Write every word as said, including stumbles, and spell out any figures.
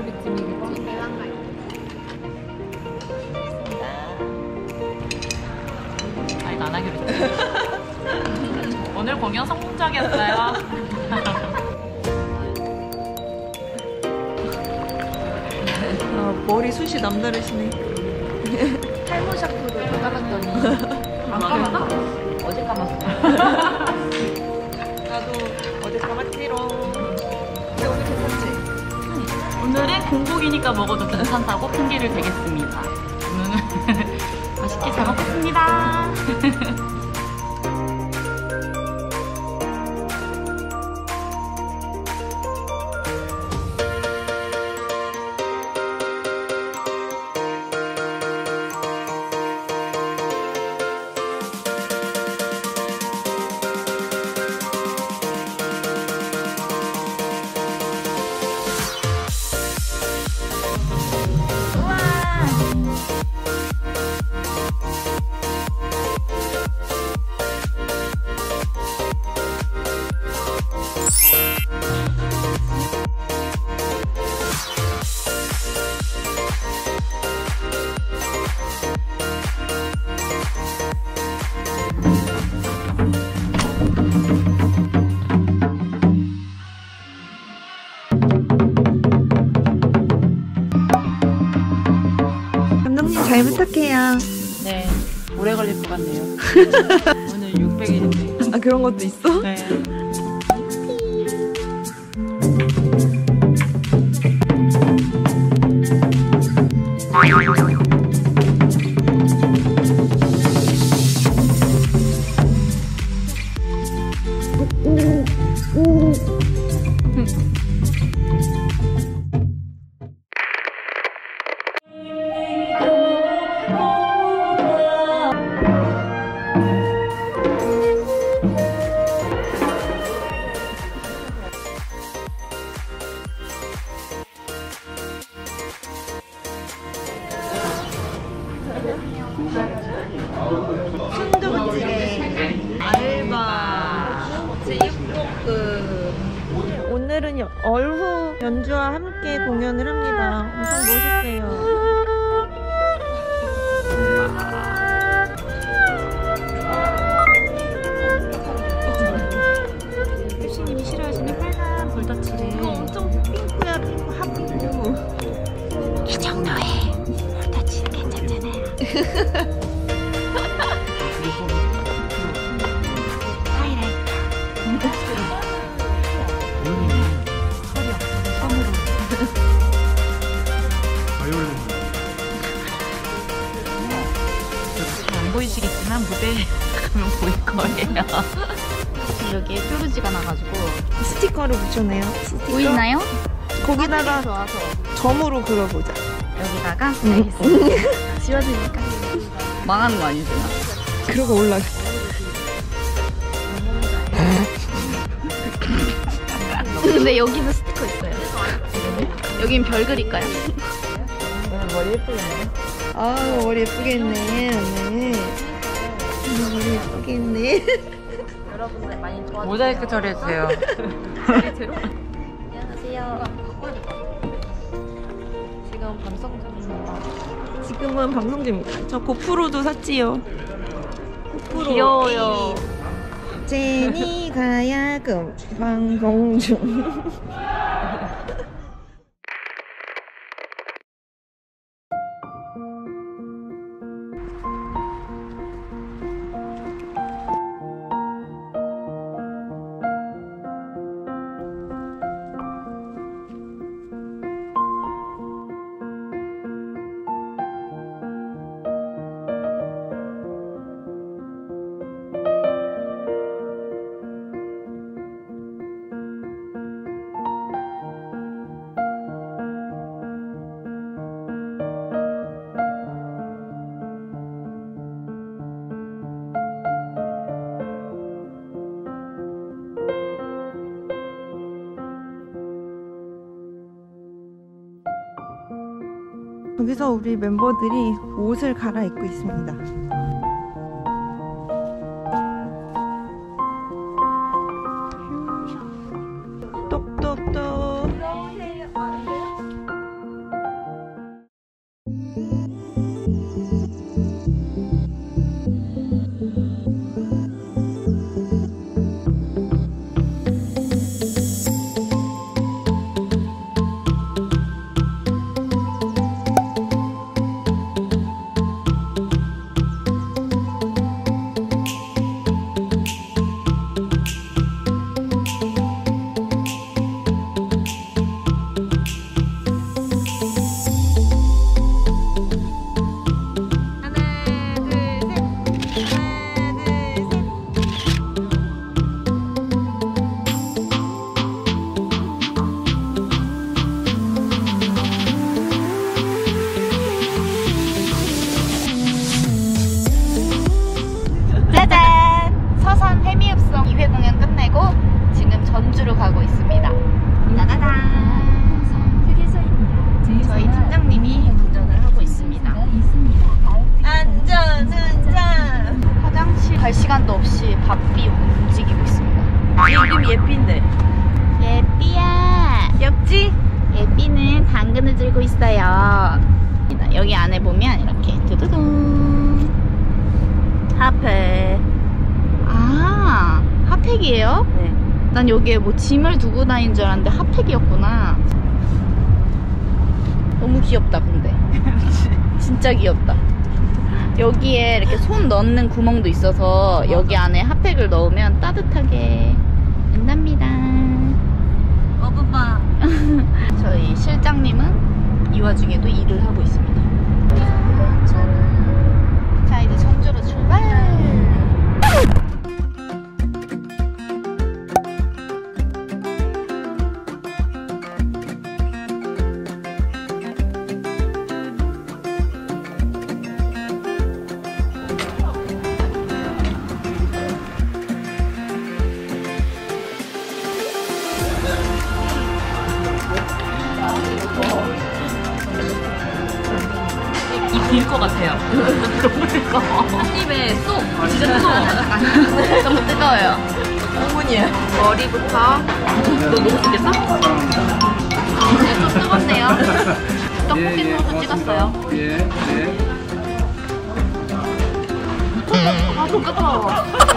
갈비찜이겠지? 대왕갈비. 아, 이거 안 하기로 했지. 오늘 공연 성공적이었어요. 아, 머리 숱이 남다르시네. 탈모 샴푸를 감았더니 안 감았나? 어제 감았어. 나도 어제 감았지롱. 오늘은 공복이니까 먹어도 괜찮다고 핑계를 대겠습니다. 오늘은 맛있게 잘 먹겠습니다. 잘 부탁해요. 네, 오래 걸릴 것 같네요. 오늘 육백 일인데. 아, 그런 것도 있어? 네. 순두부찌개, 알바, 제육볶음. 오늘은 얼후 연주와 함께 공연을 합니다. 엄청 멋있대요. 교수님이 싫어하시는 빨간 볼터치래. 이거 엄청 핑크야, 핑크, 핫핑크. 이 정도의 볼터치 괜찮잖아요. 보이시겠지만 무대에 가면 보일 거예요. 여기에 뾰루지가 나가지고 스티커를 붙여내요. 스티커? 보이나요? 거기다가 좋아서. 점으로 그려보자. 여기다가? 알겠습니다. 지워지니까 망하는 거 아니지? 그러고 올라가. 근데 여기는 스티커 있어요. 여긴 별 그릴까요? 오늘 머리 예쁘겠네. 아우, 머리 예쁘게 했네. 네. 머리 예쁘게 했네. 여러분들 많이 좋아하세요. 모자이크 처리해주세요. 안녕하세요. 지금 방송 중입니다. 지금은 방송 중입니다. 저 고프로도 샀지요. 고프로. 귀여워요. 제니 가야금 방송 중. 여기서 우리 멤버들이 옷을 갈아입고 있습니다. 똑똑똑. 갈 시간도 없이 바삐 움직이고 있습니다. 이름이 예삐인데. 예삐야. 귀엽지? 예삐는 당근을 들고 있어요. 여기 안에 보면 이렇게 두두둥 핫팩. 아, 핫팩이에요? 네. 난 여기에 뭐 짐을 두고 다닌 줄 알았는데 핫팩이었구나. 너무 귀엽다 근데. 진짜 귀엽다. 여기에 이렇게 손 넣는 구멍도 있어서 맞아. 여기 안에 핫팩을 넣으면 따뜻하게 된답니다. 어부바. 저희 실장님은 이 와중에도 일을 하고 있습니다. 자, 이제 전주로 출발. 길 것 같아요. 너무 뜨거워. 한 입에 쏙! 진짜 뜨거워. 너무 뜨거워요. 어머니 머리부터. 너 너무 찍겠어? 네, 좀 뜨겁네요. 떡볶이 소스 찍었어요. 예, 예. 아, 너무 뜨거워.